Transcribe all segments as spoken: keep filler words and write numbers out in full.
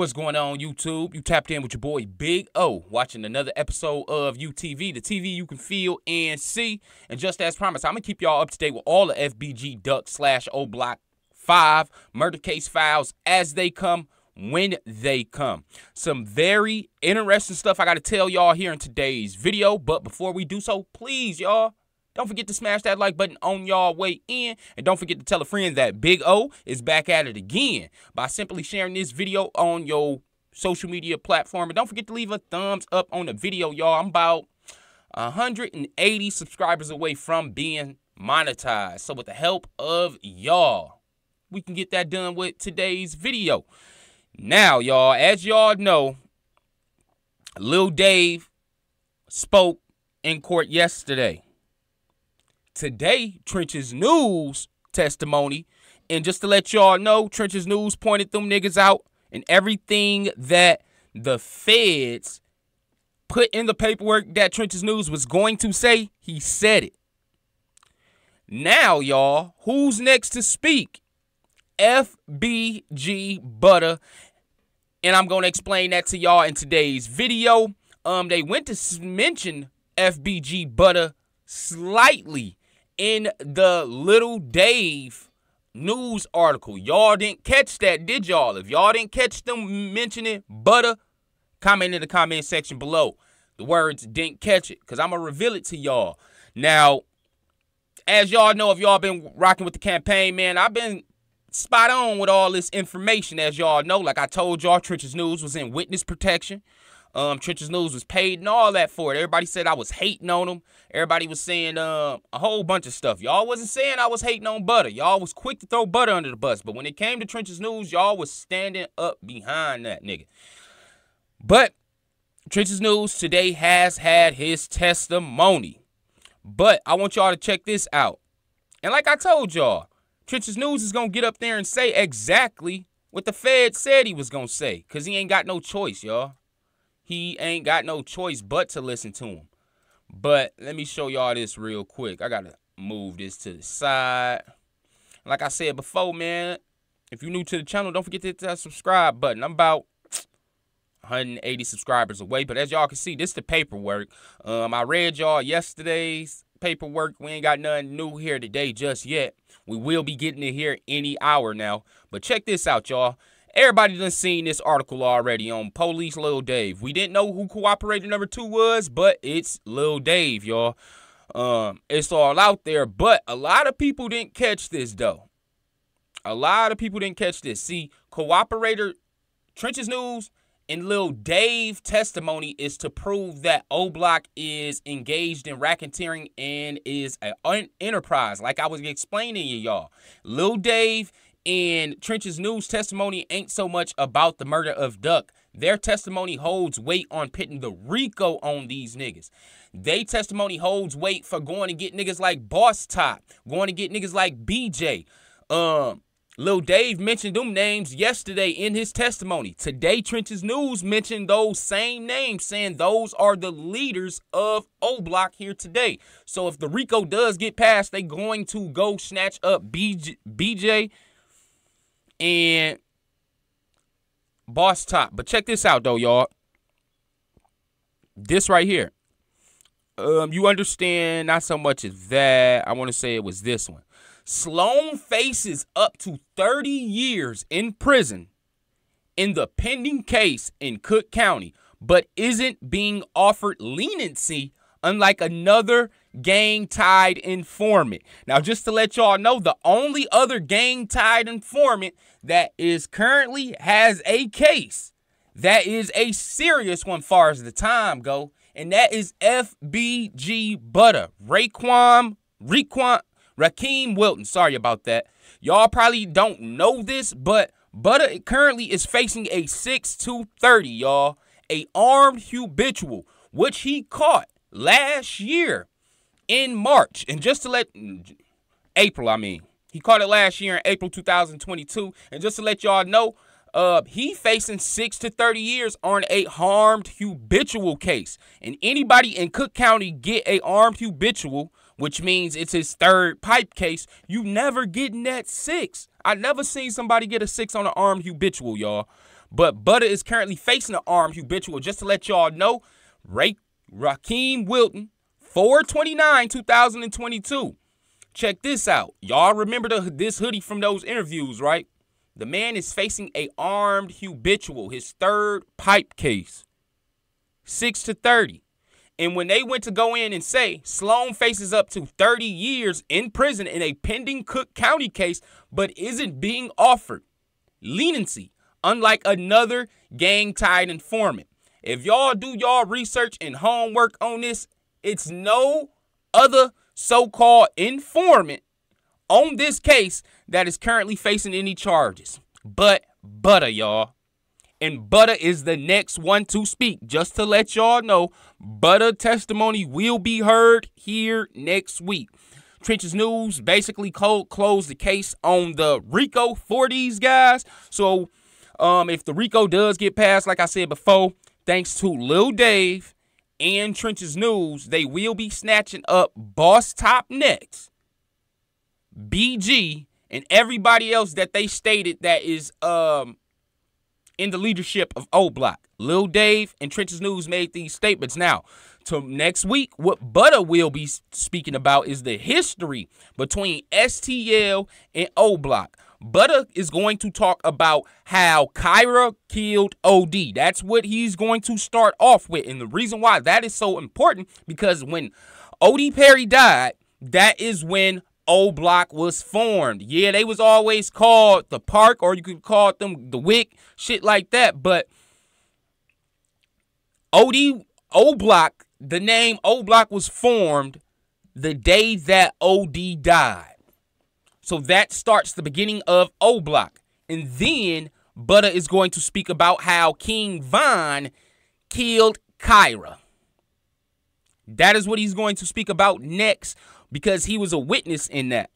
What's going on, YouTube? You tapped in with your boy Big O, watching another episode of U T V, the T V you can feel and see. And just as promised, I'm going to keep y'all up to date with all the F B G Duck slash O Block five murder case files as they come, when they come. Some very interesting stuff I got to tell y'all here in today's video. But before we do so, please, y'all, don't forget to smash that like button on y'all way in. And don't forget to tell a friend that Big O is back at it again by simply sharing this video on your social media platform. And don't forget to leave a thumbs up on the video, y'all. I'm about one hundred eighty subscribers away from being monetized. So with the help of y'all, we can get that done with today's video. Now, y'all, as y'all know, Lil Dave spoke in court yesterday. Today, Trenches News testimony, and just to let y'all know, Trenches News pointed them niggas out and everything that the feds put in the paperwork that Trenches News was going to say, he said it. Now, y'all, who's next to speak? F B G Butta, and I'm going to explain that to y'all in today's video. Um, they went to mention F B G Butta slightly in the Lil Dave news article. Y'all didn't catch that, did y'all? If y'all didn't catch them mentioning Butta, comment in the comment section below. The words "didn't catch it" because I'm going to reveal it to y'all. Now, as y'all know, if y'all been rocking with the campaign, man, I've been spot on with all this information. As y'all know, like I told y'all, Trenches News was in witness protection. Um, Trenches News was paid and all that for it. Everybody said I was hating on them. Everybody was saying uh, a whole bunch of stuff. Y'all wasn't saying I was hating on Butta. Y'all was quick to throw Butta under the bus. But when it came to Trenches News, y'all was standing up behind that nigga. But Trenches News today has had his testimony. But I want y'all to check this out. And like I told y'all, Trenches News is going to get up there and say exactly what the Fed said he was going to say. Because he ain't got no choice, y'all. He ain't got no choice but to listen to him. But let me show y'all this real quick. I got to move this to the side. Like I said before, man, if you're new to the channel, don't forget to hit that subscribe button. I'm about one hundred eighty subscribers away. But as y'all can see, this is the paperwork. Um, I read y'all yesterday's paperwork. We ain't got nothing new here today just yet. We will be getting it here any hour now. But check this out, y'all. Everybody done seen this article already on Police Lil Dave. We didn't know who cooperator number two was, but it's Lil Dave, y'all. Um, it's all out there, but a lot of people didn't catch this, though. A lot of people didn't catch this. See, cooperator Trenches News and Lil Dave testimony is to prove that O Block is engaged in racketeering and is an enterprise. Like I was explaining to y'all, Lil Dave and Trenches News testimony ain't so much about the murder of Duck. Their testimony holds weight on pitting the RICO on these niggas. They testimony holds weight for going to get niggas like Boss Top, going to get niggas like B J. Um, Lil Dave mentioned them names yesterday in his testimony. Today, Trenches News mentioned those same names, saying those are the leaders of O Block here today. So if the RICO does get passed, they going to go snatch up B J, B J and Boss Top. But check this out, though, y'all. This right here. Um, you understand not so much as that. I want to say it was this one. Sloan faces up to thirty years in prison in the pending case in Cook County, but isn't being offered leniency unlike another gang-tied informant. Now, just to let y'all know, the only other gang-tied informant that is currently has a case that is a serious one far as the time go, and that is F B G Butta, Raquan, Raquan, Rakeem Wilton. Sorry about that. Y'all probably don't know this, but Butta currently is facing a six to thirty, y'all, a armed habitual, which he caught last year in March. And just to let, April, I mean, he caught it last year in April two thousand twenty-two. And just to let y'all know, uh, he facing six to thirty years on a armed habitual case. And anybody in Cook County get a armed habitual, which means it's his third pipe case, you never getting that six. I never seen somebody get a six on an armed habitual, y'all. But Butta is currently facing an armed habitual. Just to let y'all know, Ray, Rakeem Wilton, four twenty-nine, two thousand twenty-two. Check this out. Y'all remember the, this hoodie from those interviews, right? The man is facing a armed habitual, his third pipe case, six to thirty. And when they went to go in and say Sloan faces up to thirty years in prison in a pending Cook County case, but isn't being offered leniency, unlike another gang-tied informant. If y'all do y'all research and homework on this, it's no other so-called informant on this case that is currently facing any charges but Butta, y'all. And Butta is the next one to speak. Just to let y'all know, Butta testimony will be heard here next week. Trenches News basically cold closed the case on the RICO for these guys. So um, if the RICO does get passed, like I said before, thanks to Lil Dave and Trenches News, they will be snatching up Boss Top next, B G, and everybody else that they stated that is um, in the leadership of O Block. Lil Dave and Trenches News made these statements. Now, to next week, what Butta will be speaking about is the history between S T L and O Block. Butta is going to talk about how Kyra killed O D. That's what he's going to start off with. And the reason why that is so important, because when O D. Perry died, that is when O Block was formed. Yeah, they was always called the Park, or you could call them the Wick, shit like that. But O D, O Block, the name O Block was formed the day that O D died. So that starts the beginning of O Block. And then Butta is going to speak about how King Von killed Kyra. That is what he's going to speak about next, because he was a witness in that.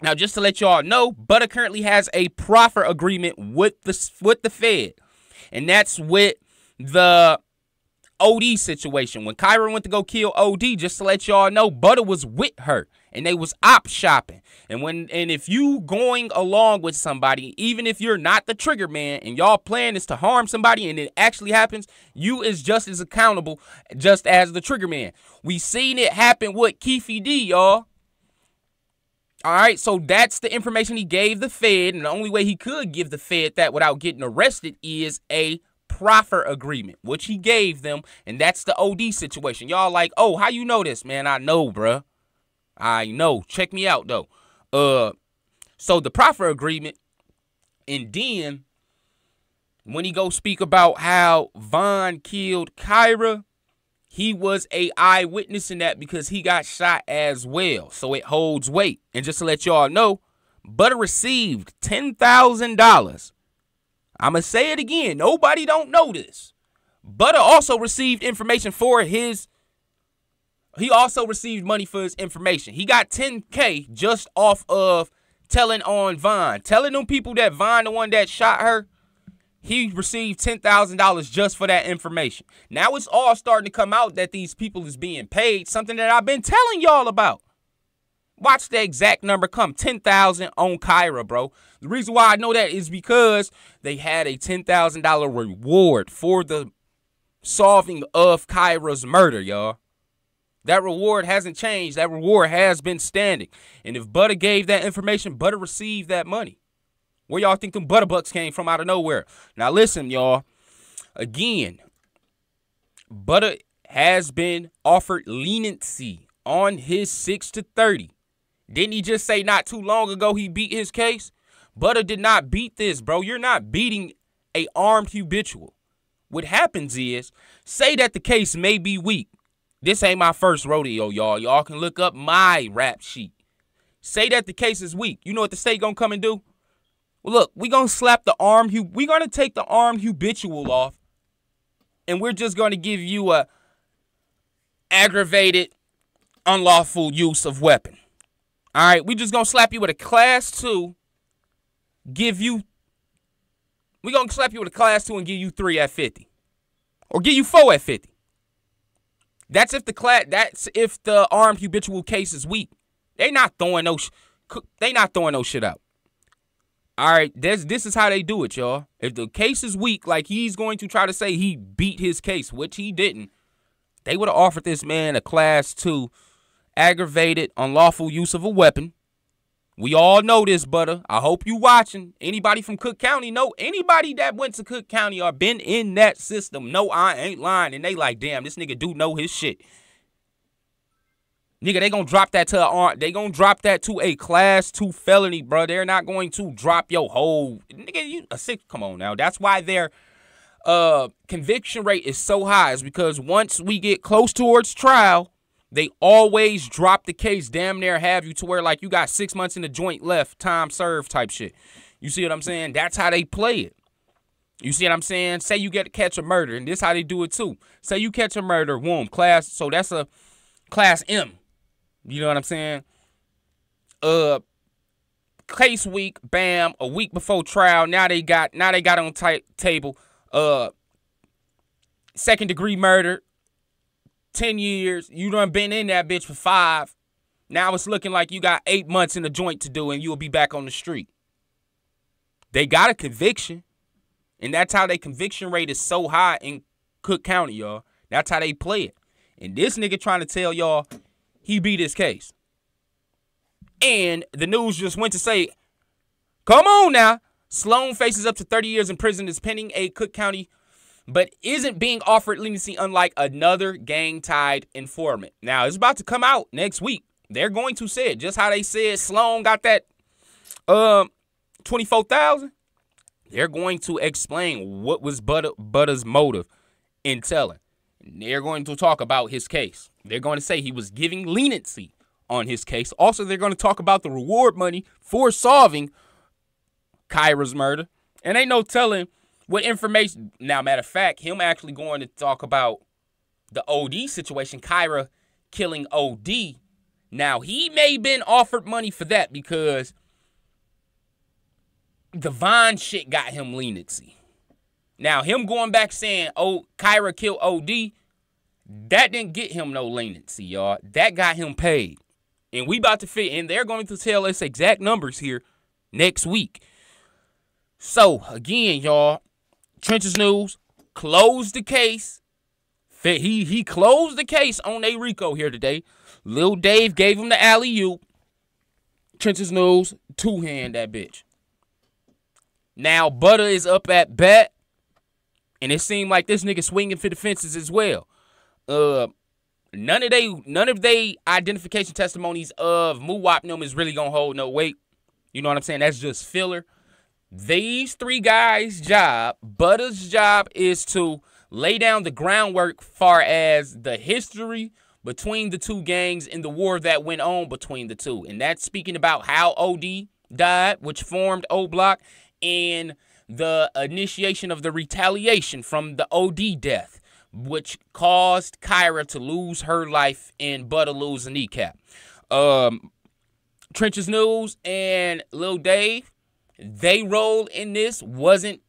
Now, just to let y'all know, Butta currently has a proffer agreement with the with the Fed, and that's with the O D situation. When Kyra went to go kill O D, just to let y'all know, Butta was with her, and they was op shopping. And when and if you going along with somebody, even if you're not the trigger man, and y'all plan is to harm somebody, and it actually happens, you is just as accountable just as the trigger man. We seen it happen with Keefe D, y'all. All right, so that's the information he gave the Fed, and the only way he could give the Fed that without getting arrested is a proffer agreement, which he gave them, and that's the O D situation. Y'all like, oh, how you know this, man? I know, bruh. I know. Check me out, though. Uh, so the proffer agreement, and then when he go speak about how Von killed Kyra, he was a eyewitness in that because he got shot as well. So it holds weight. And just to let y'all know, Butta received ten thousand dollars. I'm going to say it again. Nobody don't know this. Butta also received information for his He also received money for his information. He got ten K just off of telling on Von. Telling them people that Von, the one that shot her, he received ten thousand dollars just for that information. Now it's all starting to come out that these people is being paid, something that I've been telling y'all about. Watch the exact number come, ten thousand dollars on Kyra, bro. The reason why I know that is because they had a ten thousand dollar reward for the solving of Kyra's murder, y'all. That reward hasn't changed. That reward has been standing. And if Butta gave that information, Butta received that money. Where y'all think them Butta bucks came from out of nowhere? Now listen, y'all. Again, Butta has been offered leniency on his six to thirty. Didn't he just say not too long ago he beat his case? Butta did not beat this, bro. You're not beating a armed habitual. What happens is, say that the case may be weak. This ain't my first rodeo, y'all. Y'all can look up my rap sheet. Say that the case is weak. You know what the state gonna come and do? Well, look, we gonna slap the arm. We gonna take the arm habitual off, and we're just gonna give you a aggravated unlawful use of weapon. All right, we just gonna slap you with a class two. Give you. We gonna slap you with a class two and give you three at fifty, or give you four at fifty. That's if the class. That's if the armed habitual case is weak. They not throwing no. Sh they not throwing no shit out. All right, this, this is how they do it, y'all. If the case is weak, like he's going to try to say he beat his case, which he didn't, they would have offered this man a class two aggravated unlawful use of a weapon. We all know this, Butter. I hope you watching. Anybody from Cook County know? Anybody that went to Cook County or been in that system, no, I ain't lying. And they like, damn, this nigga do know his shit. Nigga, they gonna drop that to a, they gonna drop that to a class two felony, bro. They're not going to drop your whole nigga. You a six? Come on now. That's why their uh, conviction rate is so high. Is because once we get close towards trial, they always drop the case. Damn near have you to where like you got six months in the joint left, time served type shit. You see what I'm saying? That's how they play it. You see what I'm saying? Say you get to catch a murder, and this how they do it too. Say you catch a murder, boom, class. So that's a class M. You know what I'm saying? Uh, case week, bam, a week before trial. Now they got, now they got on tight table. Uh, second degree murder, ten years. You done been in that bitch for five. Now it's looking like you got eight months in the joint to do, and you'll be back on the street. They got a conviction, and that's how their conviction rate is so high in Cook County, y'all. That's how they play it. And this nigga trying to tell y'all he beat his case. And the news just went to say, come on now. Sloan faces up to thirty years in prison, is pending a Cook County, but isn't being offered leniency unlike another gang-tied informant. Now, it's about to come out next week. They're going to say it. Just how they said Sloan got that um, twenty-four thousand dollars. They're going to explain what was Butter, Butter's motive in telling. They're going to talk about his case. They're going to say he was giving leniency on his case. Also, they're going to talk about the reward money for solving Kyra's murder. And ain't no telling what information. Now, matter of fact, him actually going to talk about the O D situation, Kyra killing O D. Now, he may have been offered money for that because the Vine shit got him leniency. Now, him going back saying, oh, Kyra killed O D, that didn't get him no leniency, y'all. That got him paid. And we about to fit, and they're going to tell us exact numbers here next week. So, again, y'all, Trenches News closed the case. He, he closed the case on a RICO here today. Lil Dave gave him the alley-oop. Trenches News, two-hand that bitch. Now, Butter is up at bat. And it seemed like this nigga swinging for the fences as well. Uh, none of they, none of they identification testimonies of Muwop them is really gonna hold no weight. You know what I'm saying? That's just filler. These three guys' job, Butter's job, is to lay down the groundwork far as the history between the two gangs and the war that went on between the two. And that's speaking about how O D died, which formed O Block, and the initiation of the retaliation from the O D death, which caused Kyra to lose her life and Butter lose a kneecap. Um, Trenches News and Lil Dave, they role in this wasn't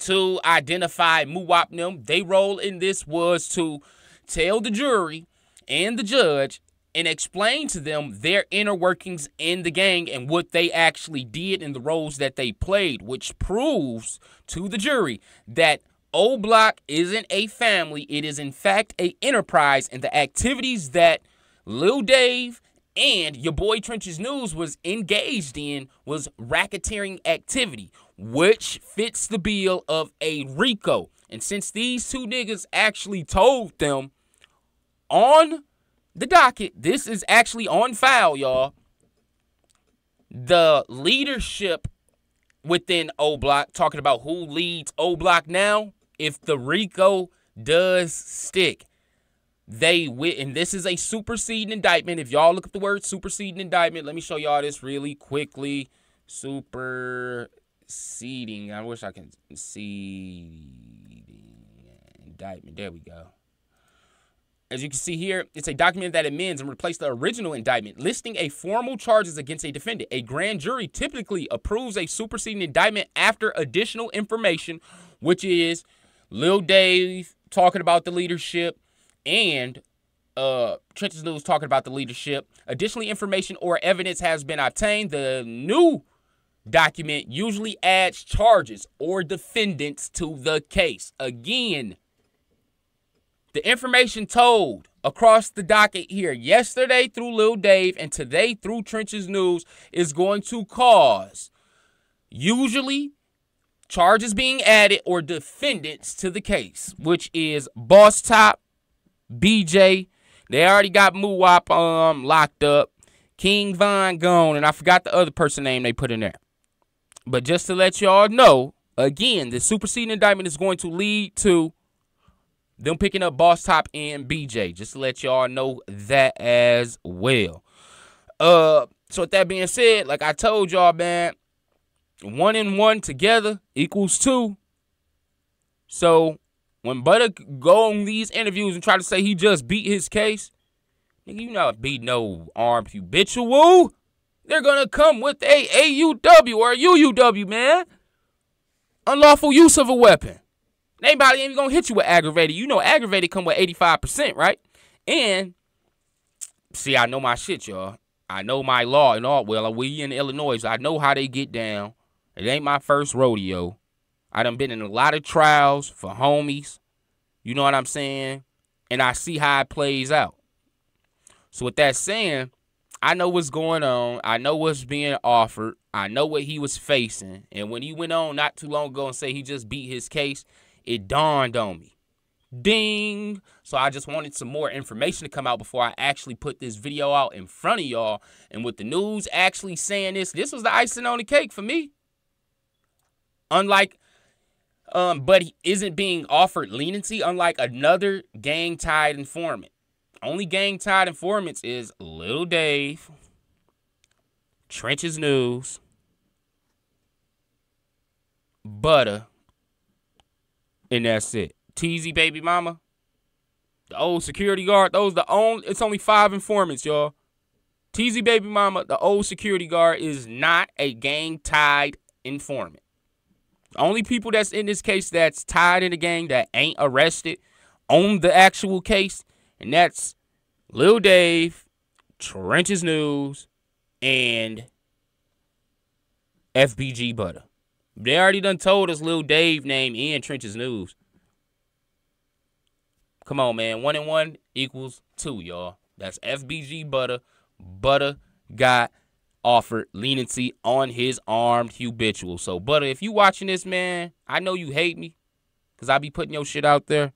to identify Muwop them. They role in this was to tell the jury and the judge and explain to them their inner workings in the gang and what they actually did and the roles that they played, which proves to the jury that O Block isn't a family. It is, in fact, an enterprise, and the activities that Lil Dave and your boy Trenches News was engaged in was racketeering activity, which fits the bill of a RICO. And since these two niggas actually told them on the docket, this is actually on file, y'all, the leadership within O Block, talking about who leads O Block now, if the RICO does stick, they will. And this is a superseding indictment. If y'all look up the word superseding indictment, let me show y'all this really quickly. Superseding. I wish I could see the indictment. There we go. As you can see here, it's a document that amends and replaces the original indictment, listing a formal charges against a defendant. A grand jury typically approves a superseding indictment after additional information, which is Lil Dave talking about the leadership and uh, Trenches News talking about the leadership. Additionally, information or evidence has been obtained. The new document usually adds charges or defendants to the case. Again, the information told across the docket here yesterday through Lil Dave and today through Trenches News is going to cause usually charges being added or defendants to the case, which is Boss Top, B J. They already got Muwop um, locked up. King Von gone, and I forgot the other person name they put in there. But just to let y'all know, again, the superseding indictment is going to lead to them picking up Boss Top and B J. Just to let y'all know that as well. Uh, so with that being said, like I told y'all, man, one and one together equals two. So when Butta go on these interviews and try to say he just beat his case, you not be no armed habitual. They're going to come with a A U W or a U U W, man. Unlawful use of a weapon. Anybody ain't going to hit you with aggravated. You know aggravated come with eighty-five percent, right? And, see, I know my shit, y'all. I know my law and all. Well, we in Illinois, so I know how they get down. It ain't my first rodeo. I done been in a lot of trials for homies. You know what I'm saying? And I see how it plays out. So with that saying, I know what's going on. I know what's being offered. I know what he was facing. And when he went on not too long ago and said he just beat his case, it dawned on me. Ding. So I just wanted some more information to come out before I actually put this video out in front of y'all. And with the news actually saying this, this was the icing on the cake for me. Unlike, um, but he isn't being offered leniency, unlike another gang-tied informant. Only gang-tied informants is Lil Dave, Trenches News, Butta, and that's it. T Z Baby Mama, the old security guard. Those the only. It's only five informants, y'all. T Z Baby Mama, the old security guard, is not a gang-tied informant. The only people that's in this case that's tied in the gang that ain't arrested on the actual case. And that's Lil Dave, Trenches News, and F B G Butta. They already done told us Lil Dave name in Trenches News. Come on, man. One and one equals two, y'all. That's F B G Butta. Butta got offered leniency on his armed habitual. So, Butta, if you watching this, man, I know you hate me because I be putting your shit out there.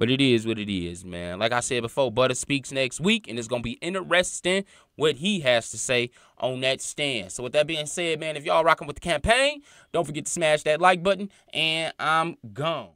But it is what it is, man. Like I said before, Butta speaks next week, and it's going to be interesting what he has to say on that stand. So with that being said, man, if y'all rocking with the campaign, don't forget to smash that like button, and I'm gone.